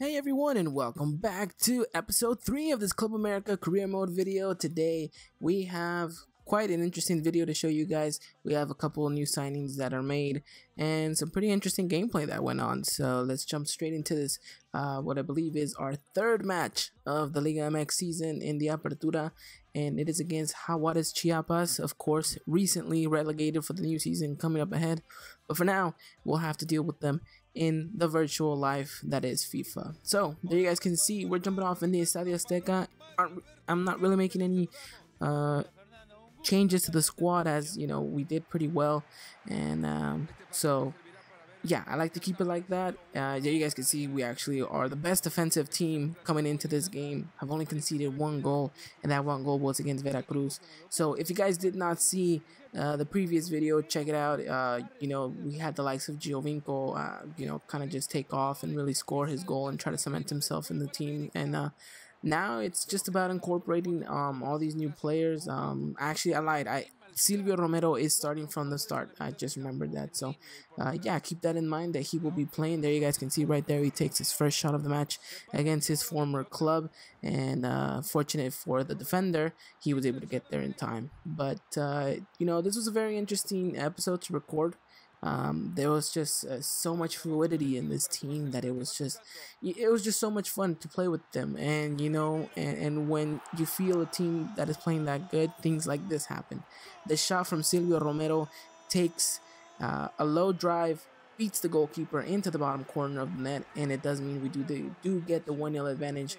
Hey everyone, and welcome back to episode 3 of this Club America career mode video. Today we have quite an interesting video to show you guys. We have a couple new signings that are made and some pretty interesting gameplay that went on. So let's jump straight into this, what I believe is our third match of the Liga MX season in the Apertura, and it is against Juárez, Chiapas, of course, recently relegated for the new season coming up ahead. But for now, we'll have to deal with them in the virtual life that is FIFA. So there you guys can see we're jumping off in the Estadio Azteca. I'm not really making any changes to the squad, as you know, we did pretty well, and so yeah, I like to keep it like that. Yeah, you guys can see we actually are the best defensive team coming into this game. I've only conceded one goal, and that one goal was against Veracruz. So if you guys did not see the previous video, check it out. You know, we had the likes of Giovinco, you know, kind of just take off and really score his goal and try to cement himself in the team. And now it's just about incorporating all these new players. Actually, I lied. Silvio Romero is starting from the start. I just remembered that. So yeah, keep that in mind, that he will be playing. There you guys can see right there, he takes his first shot of the match against his former club, and fortunate for the defender, he was able to get there in time. But you know, this was a very interesting episode to record. There was just so much fluidity in this team that it was just so much fun to play with them. And you know, and when you feel a team that is playing that good, things like this happen. The shot from Silvio Romero takes a low drive, beats the goalkeeper into the bottom corner of the net, and it does mean we do get the 1-0 advantage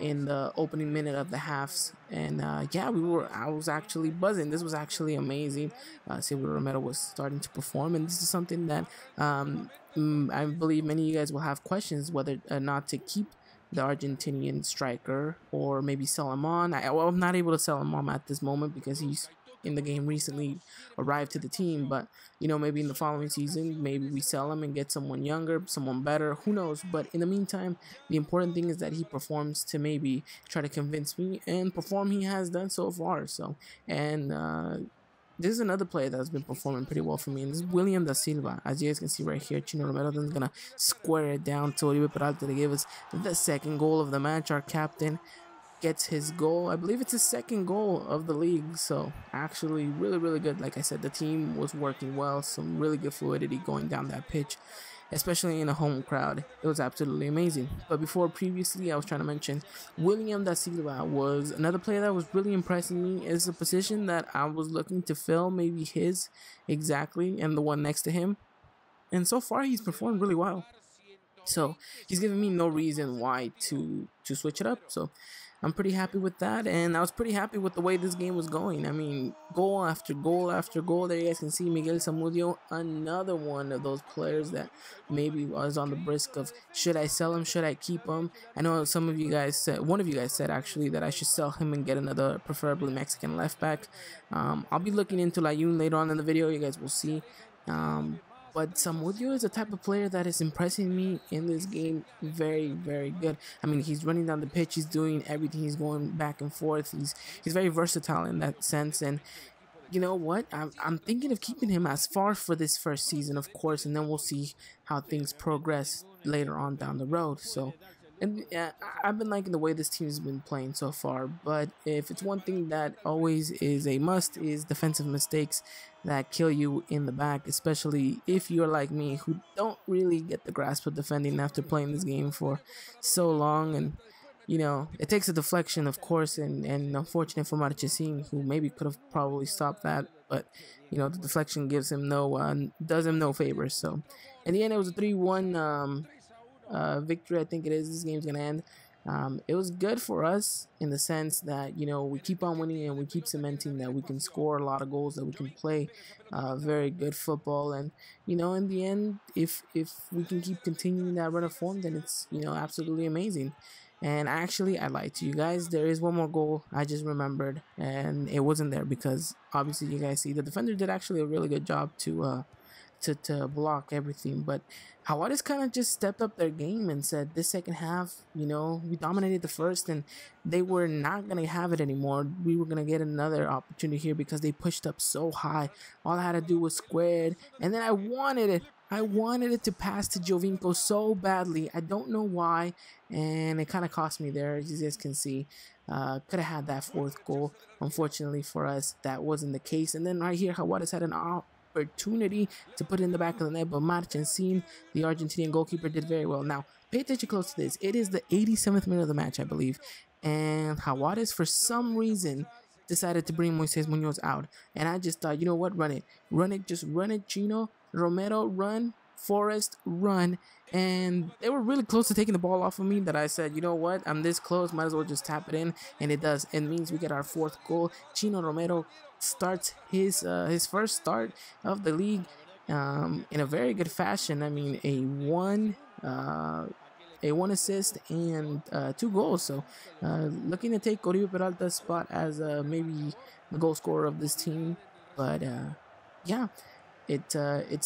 in the opening minute of the halves. And yeah, I was actually buzzing. This was actually amazing. Silvio Romero was starting to perform, and this is something that I believe many of you guys will have questions whether or not to keep the Argentinian striker or maybe sell him on. Well, I'm not able to sell him on at this moment because he's in the game recently arrived to the team, but you know, maybe in the following season, maybe we sell him and get someone younger, someone better, who knows. But in the meantime, the important thing is that he performs to maybe try to convince me, and perform he has done so far. So, and this is another player that's been performing pretty well for me, and this is William da Silva. As you guys can see right here, Chino Romero then gonna square it down to Oribe Peralta to give us the second goal of the match. Our captain gets his goal. I believe it's his second goal of the league. So actually really good. Like I said, the team was working well, some really good fluidity going down that pitch, especially in a home crowd. It was absolutely amazing. But before, previously, I was trying to mention William da Silva was another player that was really impressing me. It's a position that I was looking to fill, maybe his exactly, and the one next to him, and so far he's performed really well. So he's giving me no reason why to switch it up. So I'm pretty happy with that, and I was pretty happy with the way this game was going. I mean, goal after goal after goal. There you guys can see Miguel Samudio, another one of those players that maybe was on the brisk of, should I sell him, should I keep him? I know some of you guys said, one of you guys said actually, that I should sell him and get another, preferably Mexican left back. I'll be looking into Layún later on in the video, you guys will see. But Samudio is the type of player that is impressing me in this game. Very good. I mean, he's running down the pitch, he's doing everything, he's going back and forth, he's very versatile in that sense. And you know what, I'm thinking of keeping him as far for this first season, of course, and then we'll see how things progress later on down the road. So, and I've been liking the way this team's been playing so far. But if it's one thing that always is a must, is defensive mistakes that kill you in the back, especially if you're like me, who don't really get the grasp of defending after playing this game for so long. And you know, it takes a deflection, of course, and unfortunate for Marchesin, who maybe could have probably stopped that, but you know, the deflection gives him does him no favor. So in the end, it was a 3-1 victory, I think it is. This game's gonna end. It was good for us in the sense that, you know, we keep on winning and we keep cementing that we can score a lot of goals, that we can play very good football. And you know, in the end, if we can keep continuing that run of form, then it's, you know, absolutely amazing. And actually, I lied to you guys. There is one more goal, I just remembered, and it wasn't there because obviously you guys see the defender did actually a really good job to block everything. But Juárez kind of just stepped up their game and said, this second half, you know, we dominated the first, and they were not going to have it anymore. We were going to get another opportunity here because they pushed up so high. All I had to do was square it, and then I wanted it, I wanted it to pass to Giovinco so badly. I don't know why, and it kind of cost me there, as you guys can see. Could have had that fourth goal. Unfortunately for us, that wasn't the case. And then right here, Juárez had an opportunity to put it in the back of the net, but Marchesin, the Argentinian goalkeeper, did very well. Now, pay attention close to this. It is the 87th minute of the match, I believe, and Juárez, for some reason, decided to bring Moises Munoz out. And I just thought, you know what, run it. Run it, just run it, Chino Romero, run, Forrest, run. And they were really close to taking the ball off of me that I said, you know what, I'm this close, might as well just tap it in. And it does. It means we get our fourth goal. Chino Romero starts his first start of the league in a very good fashion. I mean, a one assist and 2 goals, so looking to take Oribe Peralta's spot as maybe the goal scorer of this team. But yeah, it's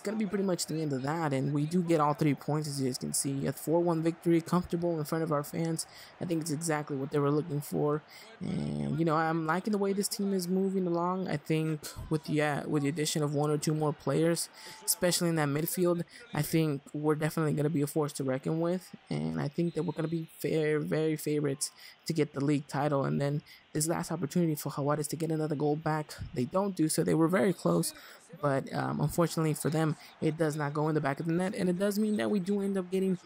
going to be pretty much the end of that, and we do get all 3 points, as you guys can see. A 4-1 victory, comfortable in front of our fans. I think it's exactly what they were looking for, and, you know, I'm liking the way this team is moving along. I think with the addition of 1 or 2 more players, especially in that midfield, I think we're definitely going to be a force to reckon with, and I think that we're going to be very favorites to get the league title. And then this last opportunity for Juárez to get another goal back, they don't do so. They were very close, but unfortunately for them, it does not go in the back of the net, and it does mean that we do end up getting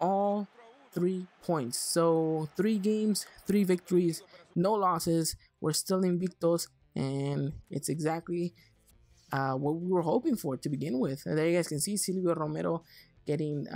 all 3 points. So 3 games, 3 victories, no losses. We're still invictos, and it's exactly what we were hoping for to begin with. And there you guys can see Silvio Romero getting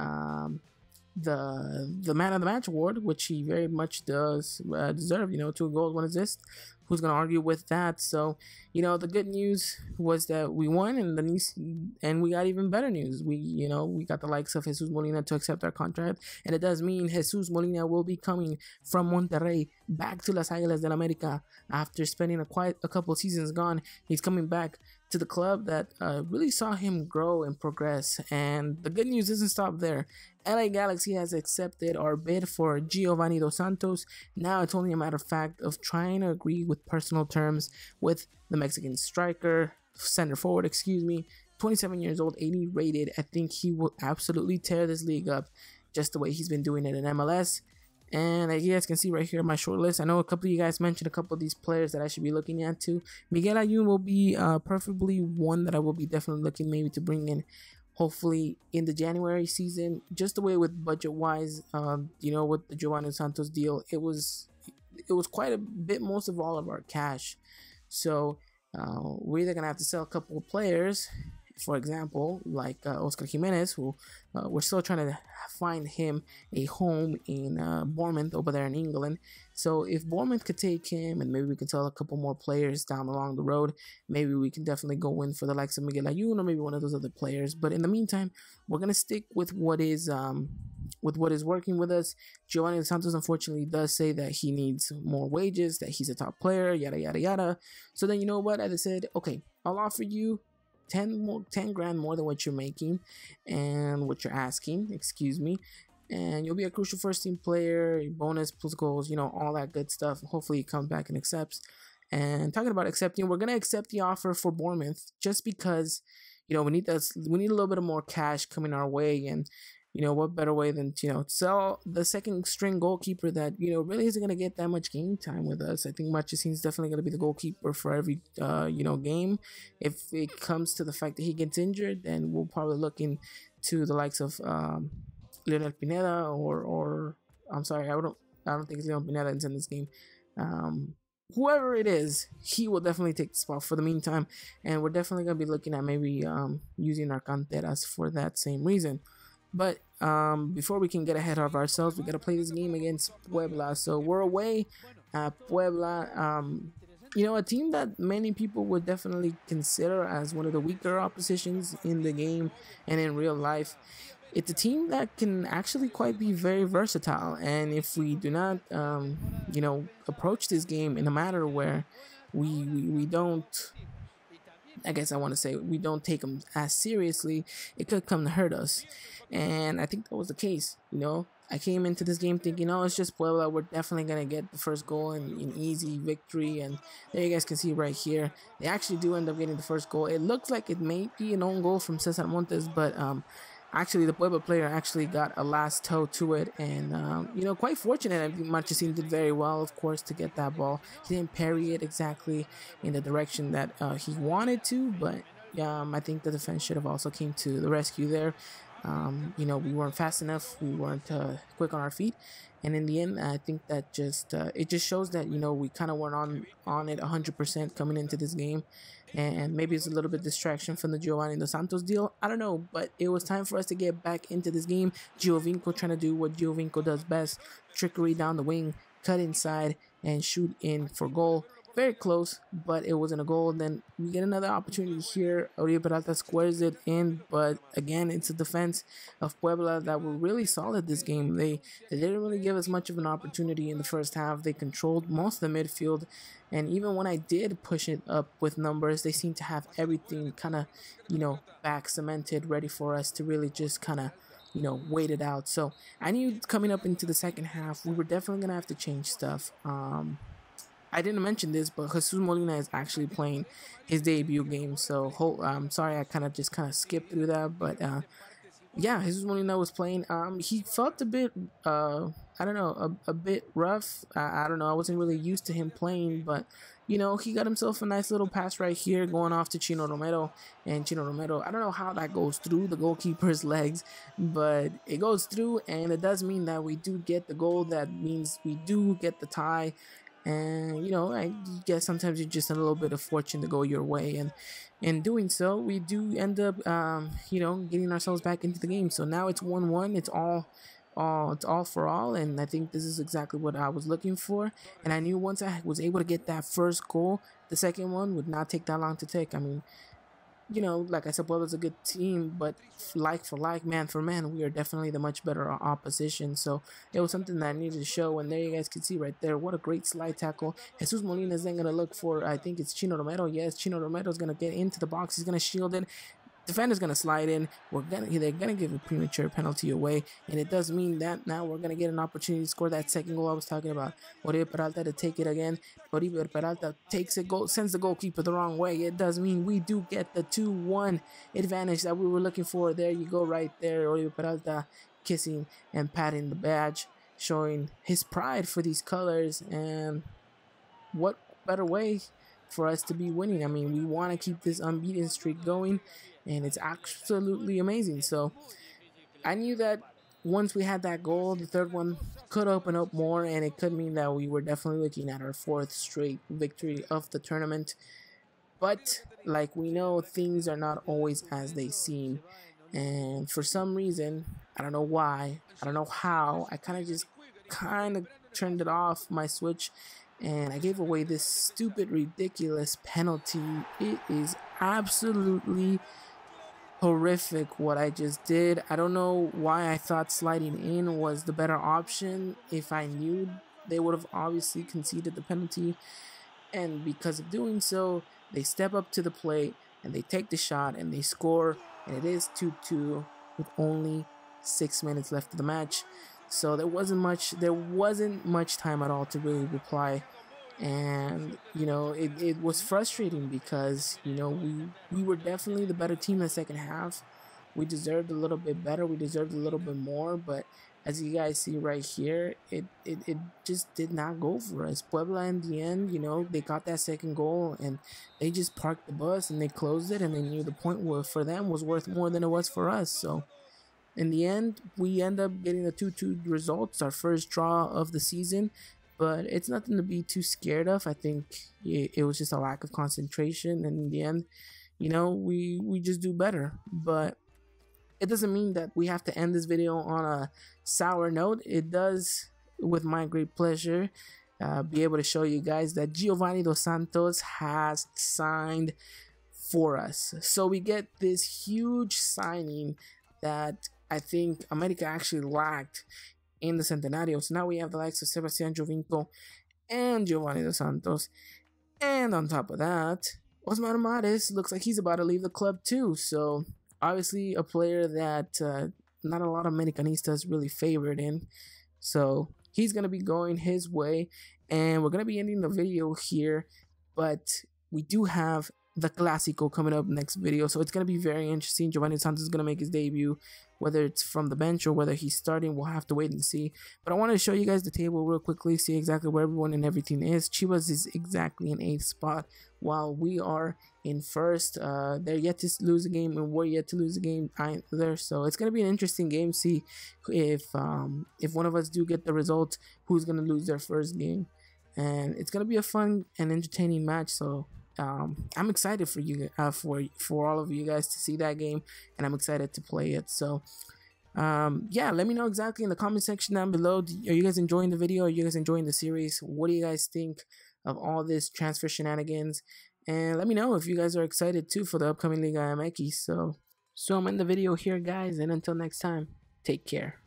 the man of the match award, which he very much does deserve. You know, 2 goals, 1 assist. Who's going to argue with that? So, you know, the good news was that we won, and we got even better news. We got the likes of Jesus Molina to accept our contract, and it does mean Jesus Molina will be coming from Monterrey back to Las Águilas del América after spending quite a couple seasons gone. He's coming back to the club that really saw him grow and progress. And the good news doesn't stop there. LA Galaxy has accepted our bid for Giovani dos Santos. Now it's only a matter of fact of trying to agree with personal terms with the Mexican striker, center forward, excuse me, 27 years old, 80 rated. I think he will absolutely tear this league up just the way he's been doing it in MLS. And as you guys can see right here, my short list. I know a couple of you guys mentioned a couple of these players that I should be looking at too. Miguel Layún will be preferably one that I will be definitely looking maybe to bring in, hopefully in the January season. Just the way with budget-wise, you know, with the Giovani dos Santos deal, it was quite a bit, most of all of our cash. So we're either gonna have to sell a couple of players. For example, like Oscar Jimenez, who we're still trying to find him a home in Bournemouth over there in England. So if Bournemouth could take him, and maybe we can sell a couple more players down along the road, maybe we can definitely go in for the likes of Miguel Ayun or maybe one of those other players. But in the meantime, we're gonna stick with what is working with us. Giovani dos Santos unfortunately does say that he needs more wages, that he's a top player, yada yada yada. So then, you know what? I said, okay, I'll offer you 10 grand more than what you're making and what you're asking, excuse me, and you'll be a crucial first team player, bonus plus goals, you know, all that good stuff. Hopefully he comes back and accepts. And talking about accepting, we're gonna accept the offer for Bournemouth just because, you know, we need a little bit of more cash coming our way. And you know, what better way than to, you know, sell the second string goalkeeper that, you know, really isn't going to get that much game time with us. I think Marchesin is definitely going to be the goalkeeper for every, you know, game. If it comes to the fact that he gets injured, then we'll probably look into the likes of Leonel Pineda or I'm sorry, I don't think it's Leonel Pineda that's in this game. Whoever it is, he will definitely take the spot for the meantime. And we're definitely going to be looking at maybe using our canteras for that same reason. But before we can get ahead of ourselves, we got to play this game against Puebla. So we're away at Puebla. You know, a team that many people would definitely consider as one of the weaker oppositions in the game and in real life. It's a team that can actually quite be very versatile. And if we do not, you know, approach this game in a manner where we don't... I guess I want to say we don't take them as seriously, it could come to hurt us. And I think that was the case. You know, I came into this game thinking, oh, it's just Puebla. We're definitely going to get the first goal and an easy victory. And there you guys can see right here, they actually do end up getting the first goal. It looks like it may be an own goal from Cesar Montes, but actually the Puebla player actually got a last toe to it. And, you know, quite fortunate. I think Marchesin did very well, of course, to get that ball. He didn't parry it exactly in the direction that he wanted to, but I think the defense should have also came to the rescue there. You know, we weren't fast enough, we weren't quick on our feet, and in the end, I think that just it just shows that, you know, we kind of weren't on it 100% coming into this game, and maybe it's a little bit distraction from the Giovani dos Santos deal. I don't know, but it was time for us to get back into this game. Giovinco trying to do what Giovinco does best: trickery down the wing, cut inside, and shoot in for goal. Very close, but it wasn't a goal. And then we get another opportunity here. Oribe Peralta squares it in, but again, it's a defense of Puebla that were really solid this game. They didn't really give us much of an opportunity in the first half. They controlled most of the midfield, and even when I did push it up with numbers, they seemed to have everything kind of, you know, back cemented, ready for us to really just kind of, you know, waited out. So I knew coming up into the second half, we were definitely gonna have to change stuff. I didn't mention this, but Jesus Molina is actually playing his debut game. So I'm sorry, I kind of skipped through that, but yeah, Jesus Molina was playing. He felt a bit, I don't know, a bit rough. I don't know, I wasn't really used to him playing, but you know, he got himself a nice little pass right here, going off to Chino Romero, and Chino Romero, I don't know how that goes through the goalkeeper's legs, but it goes through, and it does mean that we do get the goal. That means we do get the tie. And, you know, I guess sometimes you just have a little bit of fortune to go your way. And in doing so, we do end up, you know, getting ourselves back into the game. So now it's 1-1. It's all for all. And I think this is exactly what I was looking for. And I knew once I was able to get that first goal, the second one would not take that long to take. I mean, you know, like I said, Puebla's a good team, but like for like, man for man, we are definitely the much better opposition. So it was something that I needed to show, and there you guys can see right there, what a great slide tackle. Jesus Molina is then going to look for, I think it's Chino Romero. Yes, Chino Romero is going to get into the box. He's going to shield it. Defender's going to slide in. They're going to give a premature penalty away, and it does mean that now we're going to get an opportunity to score that second goal I was talking about. Oribe Peralta to take it again. Oribe Peralta takes it, sends the goalkeeper the wrong way. It does mean we do get the 2-1 advantage that we were looking for. There you go right there. Oribe Peralta kissing and patting the badge, showing his pride for these colors, and what better way for us to be winning. I mean, we want to keep this unbeaten streak going, and it's absolutely amazing. So I knew that once we had that goal, the third one could open up more, and it could mean that we were definitely looking at our fourth straight victory of the tournament. But like we know, things are not always as they seem, and for some reason, I don't know why, I don't know how, I kind of turned it off, my switch, and I gave away this stupid, ridiculous penalty. It is absolutely horrific what I just did. I don't know why I thought sliding in was the better option. If I knew, they would have obviously conceded the penalty. And because of doing so, they step up to the plate, and they take the shot, and they score. And it is 2-2 with only 6 minutes left of the match. So there wasn't much time at all to really reply. And, you know, it was frustrating because, you know, we were definitely the better team in the second half. We deserved a little bit better. We deserved a little bit more. But as you guys see right here, it just did not go for us. Puebla, in the end, you know, they got that second goal, and they just parked the bus, and they closed it, and they knew the point was, for them, was worth more than it was for us. So in the end, we end up getting the 2-2 results, our first draw of the season, but it's nothing to be too scared of. I think it was just a lack of concentration, and in the end, you know, we just do better. But it doesn't mean that we have to end this video on a sour note. It does, with my great pleasure, be able to show you guys that Giovani dos Santos has signed for us. So we get this huge signing that I think America actually lacked in the Centenario. So now we have the likes of Sebastián Giovinco and Giovani dos Santos. And on top of that, Oswaldo Márquez looks like he's about to leave the club too. So obviously a player that not a lot of Americanistas really favored in. So he's going to be going his way, and we're going to be ending the video here, but we do have the Clásico coming up next video, so it's going to be very interesting. Giovani dos Santos is going to make his debut, whether it's from the bench or whether he's starting, we'll have to wait and see. But I wanted to show you guys the table real quickly, see exactly where everyone and everything is. Chivas is exactly in 8th spot, while we are in 1st. They're yet to lose a game, and we're yet to lose a game either, so it's going to be an interesting game. See if one of us do get the result, who's going to lose their first game. And it's going to be a fun and entertaining match, so... I'm excited for you for all of you guys to see that game, and I'm excited to play it. So yeah, let me know exactly in the comment section down below. Are you guys enjoying the video? Are you guys enjoying the series? What do you guys think of all this transfer shenanigans? And let me know if you guys are excited too for the upcoming Liga MX. So I'm in the video here, guys, and until next time, take care.